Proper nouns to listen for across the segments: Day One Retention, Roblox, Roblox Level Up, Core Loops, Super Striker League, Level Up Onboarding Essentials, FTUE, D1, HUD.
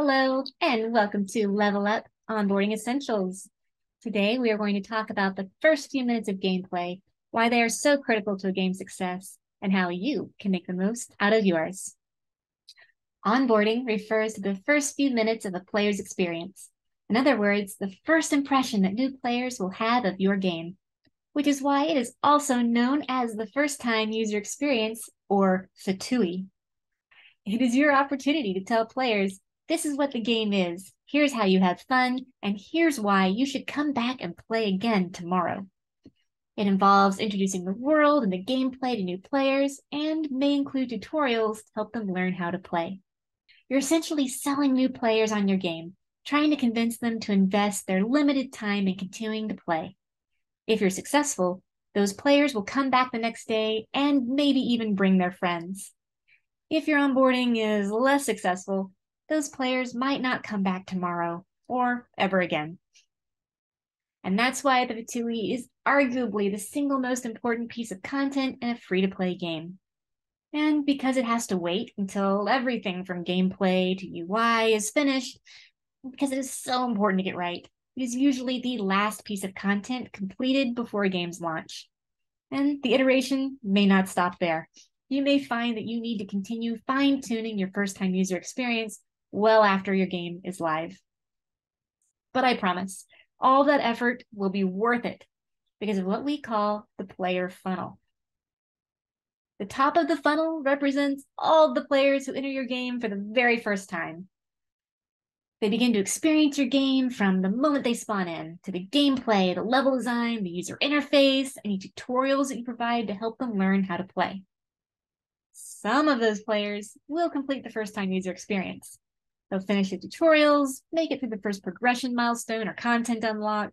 Hello, and welcome to Level Up Onboarding Essentials. Today, we are going to talk about the first few minutes of gameplay, why they are so critical to a game's success, and how you can make the most out of yours. Onboarding refers to the first few minutes of a player's experience. In other words, the first impression that new players will have of your game, which is why it is also known as the first-time user experience, or FTUE. It is your opportunity to tell players, this is what the game is, here's how you have fun, and here's why you should come back and play again tomorrow. It involves introducing the world and the gameplay to new players, and may include tutorials to help them learn how to play. You're essentially selling new players on your game, trying to convince them to invest their limited time in continuing to play. If you're successful, those players will come back the next day and maybe even bring their friends. If your onboarding is less successful, those players might not come back tomorrow or ever again. And that's why the FTUE is arguably the single most important piece of content in a free-to-play game. And because it has to wait until everything from gameplay to UI is finished, because it is so important to get right, it is usually the last piece of content completed before a game's launch. And the iteration may not stop there. You may find that you need to continue fine-tuning your first-time user experience well after your game is live. But I promise, all that effort will be worth it because of what we call the player funnel. The top of the funnel represents all the players who enter your game for the very first time. They begin to experience your game from the moment they spawn in, to the gameplay, the level design, the user interface, any tutorials that you provide to help them learn how to play. Some of those players will complete the first-time user experience. They'll finish the tutorials, make it through the first progression milestone or content unlock,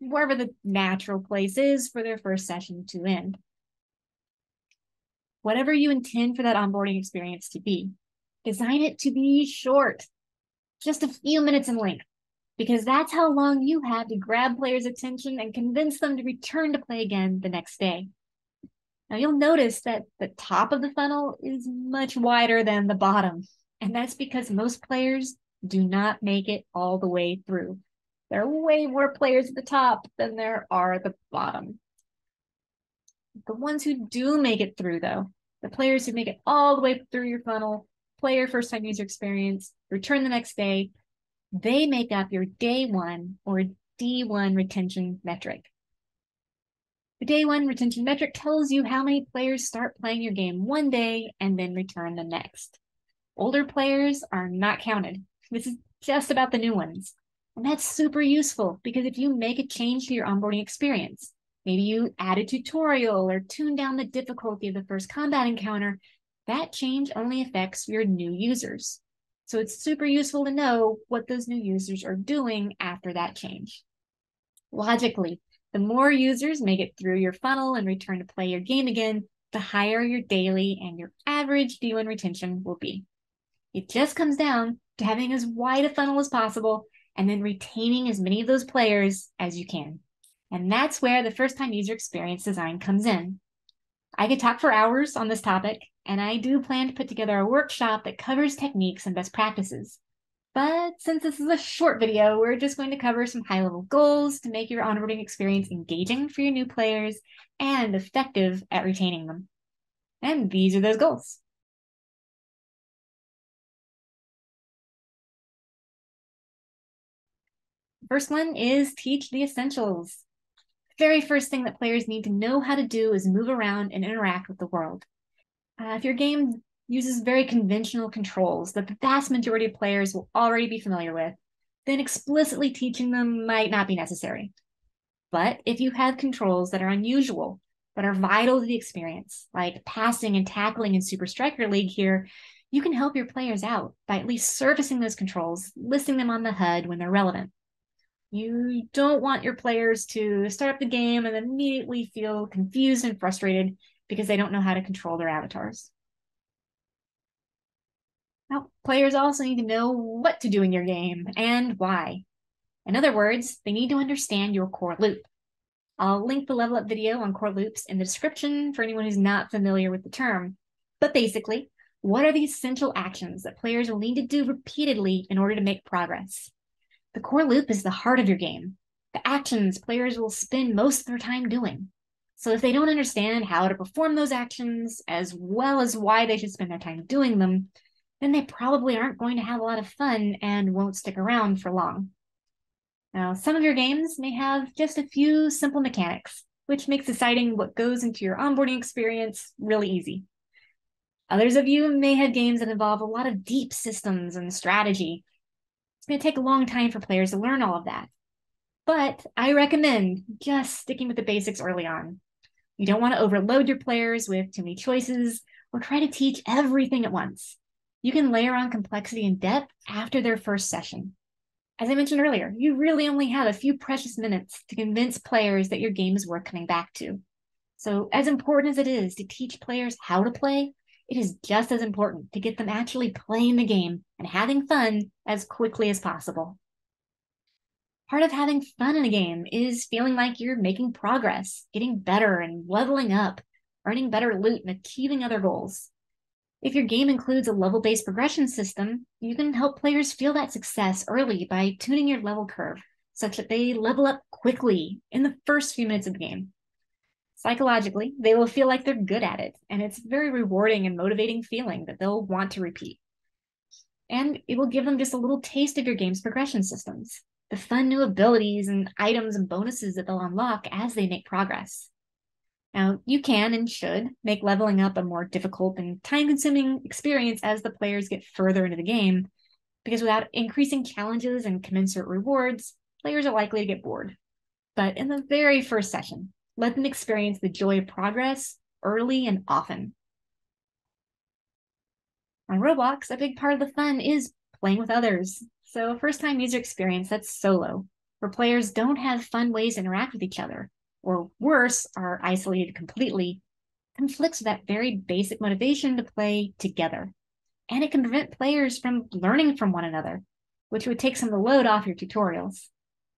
wherever the natural place is for their first session to end. Whatever you intend for that onboarding experience to be, design it to be short, just a few minutes in length, because that's how long you have to grab players' attention and convince them to return to play again the next day. Now you'll notice that the top of the funnel is much wider than the bottom, and that's because most players do not make it all the way through. There are way more players at the top than there are at the bottom. The ones who do make it through though, the players who make it all the way through your funnel, play your first-time user experience, return the next day, they make up your day one or D1 retention metric. The day one retention metric tells you how many players start playing your game one day and then return the next. Older players are not counted. This is just about the new ones. And that's super useful because if you make a change to your onboarding experience, maybe you add a tutorial or tune down the difficulty of the first combat encounter, that change only affects your new users. So it's super useful to know what those new users are doing after that change. Logically, the more users make it through your funnel and return to play your game again, the higher your daily and your average D1 retention will be. It just comes down to having as wide a funnel as possible and then retaining as many of those players as you can. And that's where the first-time user experience design comes in. I could talk for hours on this topic, and I do plan to put together a workshop that covers techniques and best practices. But since this is a short video, we're just going to cover some high-level goals to make your onboarding experience engaging for your new players and effective at retaining them. And these are those goals. First one is teach the essentials. The very first thing that players need to know how to do is move around and interact with the world. If your game uses very conventional controls that the vast majority of players will already be familiar with, then explicitly teaching them might not be necessary. But if you have controls that are unusual, but are vital to the experience, like passing and tackling in Super Striker League here, you can help your players out by at least surfacing those controls, listing them on the HUD when they're relevant. You don't want your players to start up the game and immediately feel confused and frustrated because they don't know how to control their avatars. Now, players also need to know what to do in your game and why. In other words, they need to understand your core loop. I'll link the Level Up video on core loops in the description for anyone who's not familiar with the term. But basically, What are the essential actions that players will need to do repeatedly in order to make progress? The core loop is the heart of your game, the actions players will spend most of their time doing. So if they don't understand how to perform those actions, as well as why they should spend their time doing them, then they probably aren't going to have a lot of fun and won't stick around for long. Now, some of your games may have just a few simple mechanics, which makes deciding what goes into your onboarding experience really easy. Others of you may have games that involve a lot of deep systems and strategy. It's going to take a long time for players to learn all of that. But I recommend just sticking with the basics early on. You don't want to overload your players with too many choices or try to teach everything at once. You can layer on complexity and depth after their first session. As I mentioned earlier, you really only have a few precious minutes to convince players that your game is worth coming back to. So as important as it is to teach players how to play, it is just as important to get them actually playing the game and having fun as quickly as possible. Part of having fun in a game is feeling like you're making progress, getting better and leveling up, earning better loot and achieving other goals. If your game includes a level-based progression system, you can help players feel that success early by tuning your level curve such that they level up quickly in the first few minutes of the game. Psychologically, they will feel like they're good at it, and it's a very rewarding and motivating feeling that they'll want to repeat. And it will give them just a little taste of your game's progression systems, the fun new abilities and items and bonuses that they'll unlock as they make progress. Now, you can and should make leveling up a more difficult and time-consuming experience as the players get further into the game, because without increasing challenges and commensurate rewards, players are likely to get bored. But in the very first session, let them experience the joy of progress early and often. On Roblox, a big part of the fun is playing with others. So a first-time user experience that's solo, where players don't have fun ways to interact with each other, or worse, are isolated completely, conflicts with that very basic motivation to play together. And it can prevent players from learning from one another, which would take some of the load off your tutorials.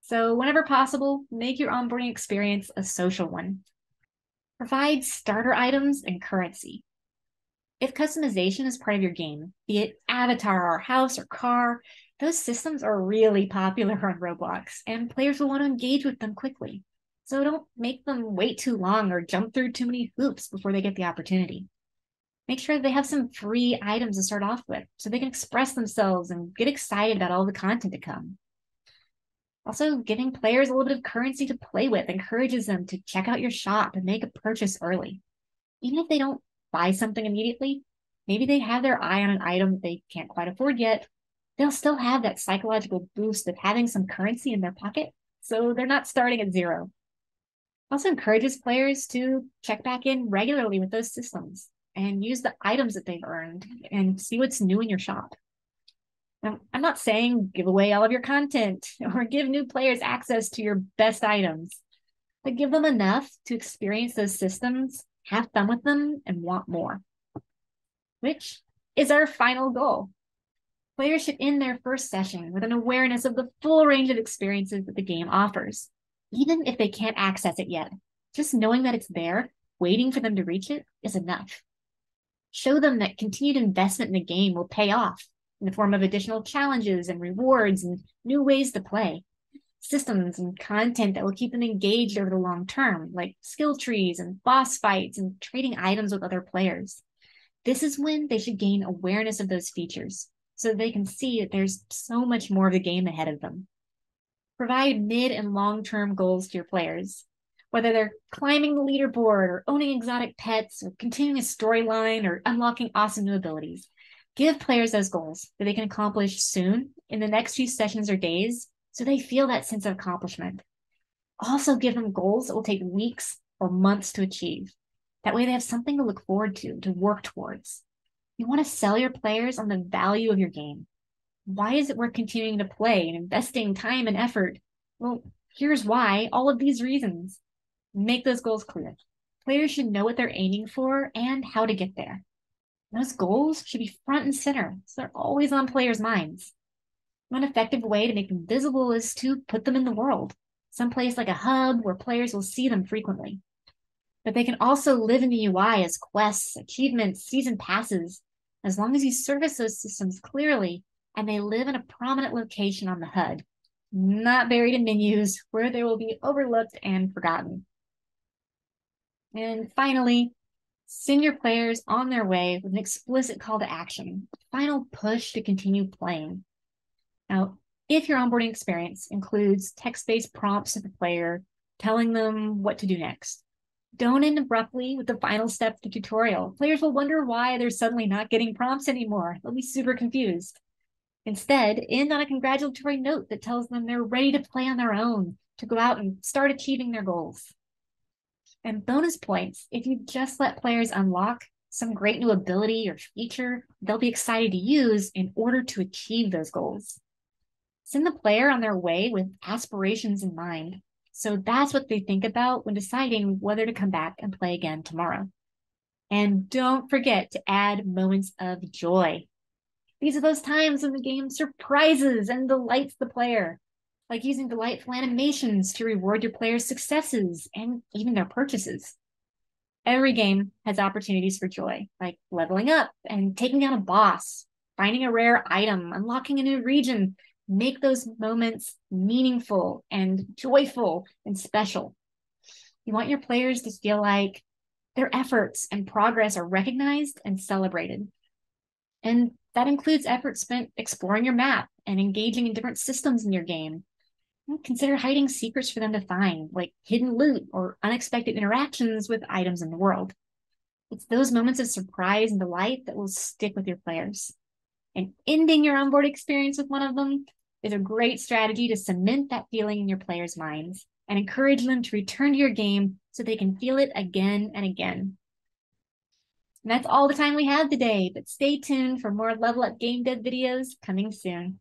So whenever possible, make your onboarding experience a social one. Provide starter items and currency. If customization is part of your game, be it avatar or house or car, those systems are really popular on Roblox, and players will want to engage with them quickly. So don't make them wait too long or jump through too many hoops before they get the opportunity. Make sure they have some free items to start off with so they can express themselves and get excited about all the content to come. Also, giving players a little bit of currency to play with encourages them to check out your shop and make a purchase early. Even if they don't buy something immediately, maybe they have their eye on an item they can't quite afford yet, they'll still have that psychological boost of having some currency in their pocket, so they're not starting at zero. Also encourages players to check back in regularly with those systems and use the items that they've earned and see what's new in your shop. Now, I'm not saying give away all of your content or give new players access to your best items, but give them enough to experience those systems, have fun with them, and want more, which is our final goal. Players should end their first session with an awareness of the full range of experiences that the game offers, even if they can't access it yet. Just knowing that it's there, waiting for them to reach it, is enough. Show them that continued investment in the game will pay off in the form of additional challenges and rewards and new ways to play, systems and content that will keep them engaged over the long term, like skill trees and boss fights and trading items with other players. This is when they should gain awareness of those features, so they can see that there's so much more of the game ahead of them. Provide mid and long-term goals to your players. Whether they're climbing the leaderboard or owning exotic pets or continuing a storyline or unlocking awesome new abilities, give players those goals that they can accomplish soon in the next few sessions or days so they feel that sense of accomplishment. Also give them goals that will take weeks or months to achieve. That way they have something to look forward to work towards. You want to sell your players on the value of your game. Why is it worth continuing to play and investing time and effort? Well, here's why, all of these reasons. Make those goals clear. Players should know what they're aiming for and how to get there. Those goals should be front and center, so they're always on players' minds. One effective way to make them visible is to put them in the world, someplace like a hub where players will see them frequently. But they can also live in the UI as quests, achievements, season passes, as long as you service those systems clearly and they live in a prominent location on the HUD, not buried in menus where they will be overlooked and forgotten. And finally, send your players on their way with an explicit call to action, final push to continue playing. Now, if your onboarding experience includes text-based prompts to the player, telling them what to do next, don't end abruptly with the final step of the tutorial. Players will wonder why they're suddenly not getting prompts anymore. They'll be super confused. Instead, end on a congratulatory note that tells them they're ready to play on their own, to go out and start achieving their goals. And bonus points, if you just let players unlock some great new ability or feature they'll be excited to use in order to achieve those goals. Send the player on their way with aspirations in mind. So that's what they think about when deciding whether to come back and play again tomorrow. And don't forget to add moments of joy. These are those times when the game surprises and delights the player, like using delightful animations to reward your players' successes and even their purchases. Every game has opportunities for joy, like leveling up and taking down a boss, finding a rare item, unlocking a new region. Make those moments meaningful and joyful and special. You want your players to feel like their efforts and progress are recognized and celebrated. And that includes efforts spent exploring your map and engaging in different systems in your game. Consider hiding secrets for them to find, like hidden loot or unexpected interactions with items in the world. It's those moments of surprise and delight that will stick with your players. And ending your onboard experience with one of them is a great strategy to cement that feeling in your players' minds and encourage them to return to your game so they can feel it again and again. And that's all the time we have today, but stay tuned for more Level Up Game Dev videos coming soon.